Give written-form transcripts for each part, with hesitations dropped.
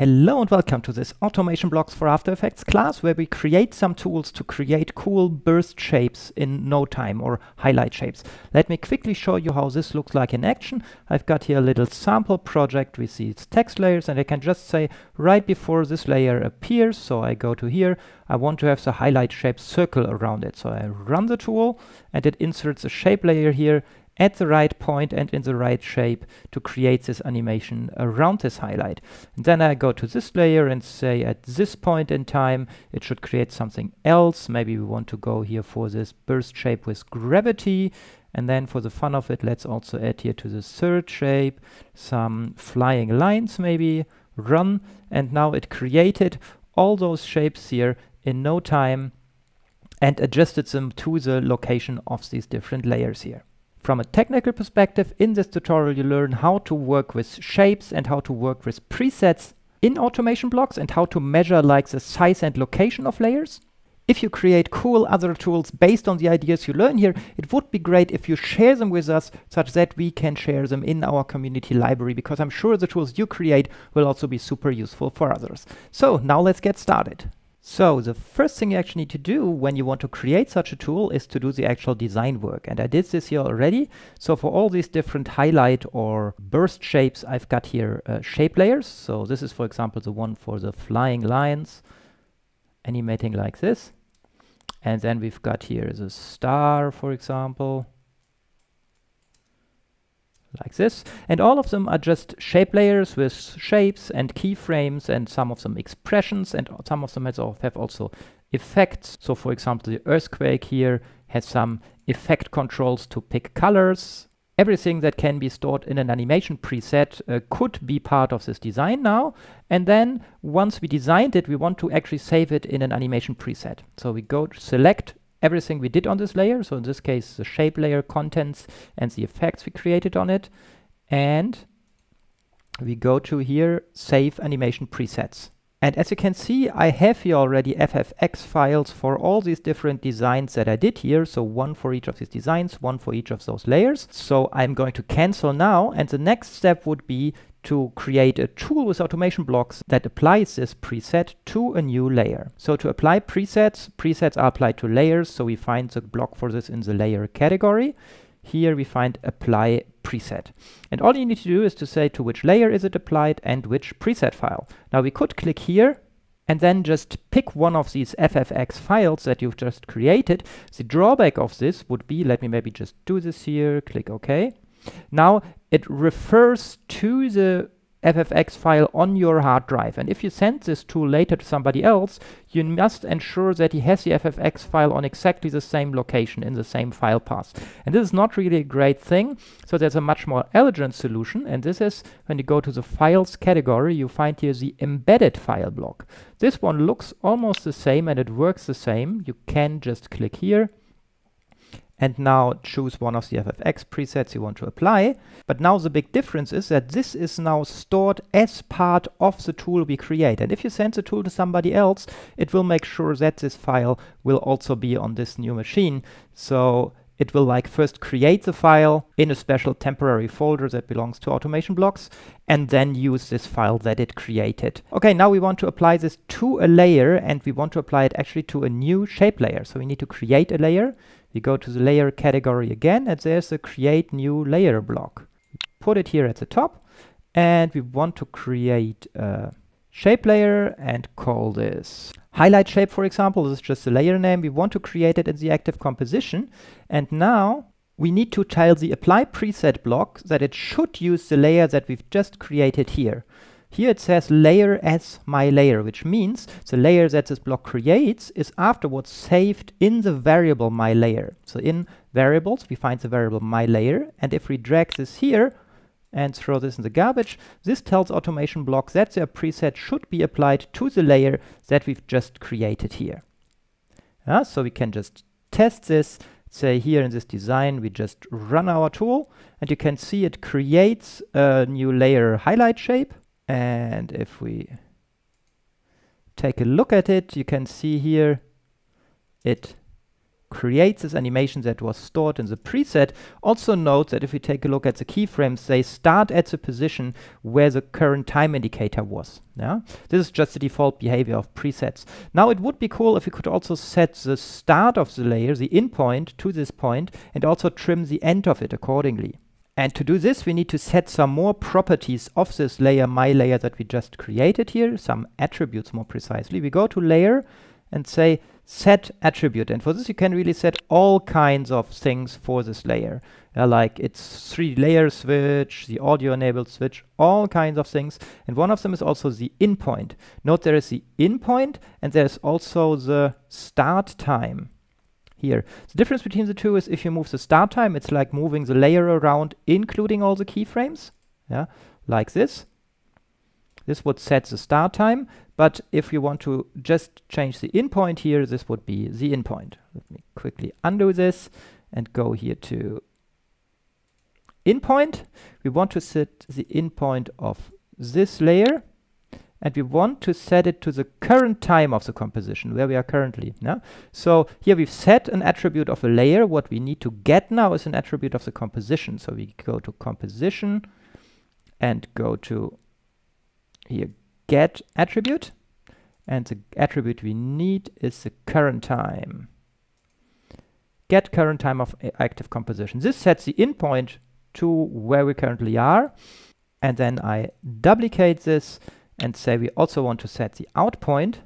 Hello and welcome to this Automation Blocks for After Effects class, where we create some tools to create cool burst shapes in no time, or highlight shapes. Let me quickly show you how this looks like in action. I've got here a little sample project with these text layers, and I can just say right before this layer appears, so I go to here, I want to have the highlight shape circle around it. So I run the tool and it inserts a shape layer here at the right point and in the right shape to create this animation around this highlight. And then I go to this layer and say at this point in time it should create something else. Maybe we want to go here for this burst shape with gravity, and then for the fun of it let's also add here to the third shape some flying lines maybe. Run, and now it created all those shapes here in no time and adjusted them to the location of these different layers here. From a technical perspective, in this tutorial you learn how to work with shapes and how to work with presets in Automation Blocks and how to measure like the size and location of layers. If you create cool other tools based on the ideas you learn here, it would be great if you share them with us such that we can share them in our community library, because I'm sure the tools you create will also be super useful for others. So now let's get started. So the first thing you actually need to do when you want to create such a tool is to do the actual design work. And I did this here already. So for all these different highlight or burst shapes, I've got here shape layers. So this is, for example, the one for the flying lines, animating like this. And then we've got here the star, for example, like this. And all of them are just shape layers with shapes and keyframes, and some of them expressions, and some of them have also effects. So for example, the earthquake here has some effect controls to pick colors. Everything that can be stored in an animation preset could be part of this design now. And then once we designed it, we want to actually save it in an animation preset. So we go to select everything we did on this layer, so in this case the shape layer contents and the effects we created on it, and we go to here save animation presets. And as you can see, I have here already FFX files for all these different designs that I did here, so one for each of these designs, one for each of those layers. So I'm going to cancel now, and the next step would be to create a tool with Automation Blocks that applies this preset to a new layer. So to apply presets, presets are applied to layers, so we find the block for this in the layer category. Here we find apply preset. And all you need to do is to say to which layer is it applied and which preset file. Now we could click here and then just pick one of these FFX files that you've just created. The drawback of this would be, let me maybe just do this here, click OK. Now it refers to the FFX file on your hard drive, and if you send this tool later to somebody else, you must ensure that he has the FFX file on exactly the same location in the same file path. And this is not really a great thing, so there's a much more elegant solution, and this is when you go to the files category, you find here the embedded file block. This one looks almost the same and it works the same. You can just click here and now choose one of the FFX presets you want to apply. But now the big difference is that this is now stored as part of the tool we create. And if you send the tool to somebody else, it will make sure that this file will also be on this new machine. So it will like first create the file in a special temporary folder that belongs to Automation Blocks, and then use this file that it created. Okay, now we want to apply this to a layer, and we want to apply it actually to a new shape layer. So we need to create a layer. We go to the layer category again, and there's the create new layer block. Put it here at the top, and we want to create a shape layer and call this highlight shape, for example. This is just the layer name. We want to create it in the active composition, and now we need to tell the apply preset block that it should use the layer that we've just created here. Here it says layer as my layer, which means the layer that this block creates is afterwards saved in the variable my layer. So in variables we find the variable my layer, and if we drag this here and throw this in the garbage, this tells Automation Blocks that their preset should be applied to the layer that we've just created here. So we can just test this, say here in this design we just run our tool, and you can see it creates a new layer highlight shape. And if we take a look at it, you can see here it creates this animation that was stored in the preset. Also note that if we take a look at the keyframes, they start at the position where the current time indicator was. Yeah? This is just the default behavior of presets. Now it would be cool if we could also set the start of the layer, the in point, to this point, and also trim the end of it accordingly. And to do this, we need to set some more properties of this layer, my layer that we just created here, some attributes more precisely. We go to layer and say set attribute, and for this you can really set all kinds of things for this layer, like its 3-layer switch, the audio enabled switch, all kinds of things, and one of them is also the in point. Note there is the in point and there's also the start time here. The difference between the two is if you move the start time, it's like moving the layer around including all the keyframes, yeah, like this. This would set the start time, but if you want to just change the in point here, this would be the in point. Let me quickly undo this and go here to in point. We want to set the in point of this layer, and we want to set it to the current time of the composition, where we are currently. Yeah? So here we've set an attribute of a layer. What we need to get now is an attribute of the composition. So we go to composition and go to here get attribute, and the attribute we need is the current time. Get current time of active composition. This sets the in point to where we currently are, and then I duplicate this and say we also want to set the out point,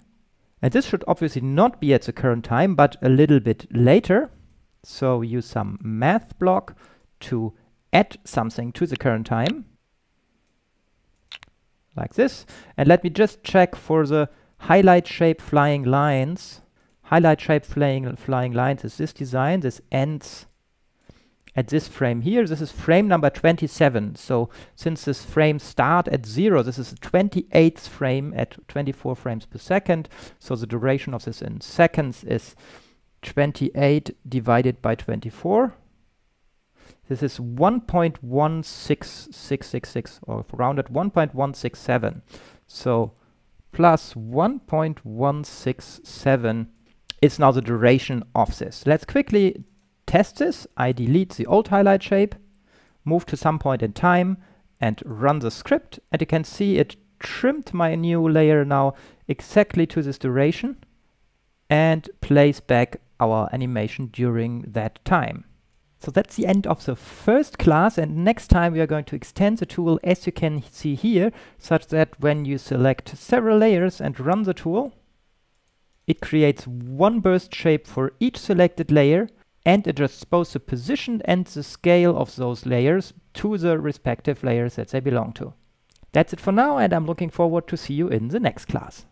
and this should obviously not be at the current time but a little bit later. So we use some math block to add something to the current time, like this. And let me just check for the highlight shape flying lines. Highlight shape flying lines is this design. This ends at this frame here. This is frame number 27. So since this frame start at 0, this is the 28th frame at 24 frames per second. So the duration of this in seconds is 28 divided by 24. This is 1.16666, or rounded 1.167. So plus 1.167 is now the duration of this. Let's quickly test this. I delete the old highlight shape, move to some point in time and run the script. And you can see it trimmed my new layer now exactly to this duration and plays back our animation during that time. So that's the end of the first class, and next time we are going to extend the tool, as you can see here, such that when you select several layers and run the tool, it creates one burst shape for each selected layer and adjusts both the position and the scale of those layers to the respective layers that they belong to. That's it for now, and I'm looking forward to see you in the next class.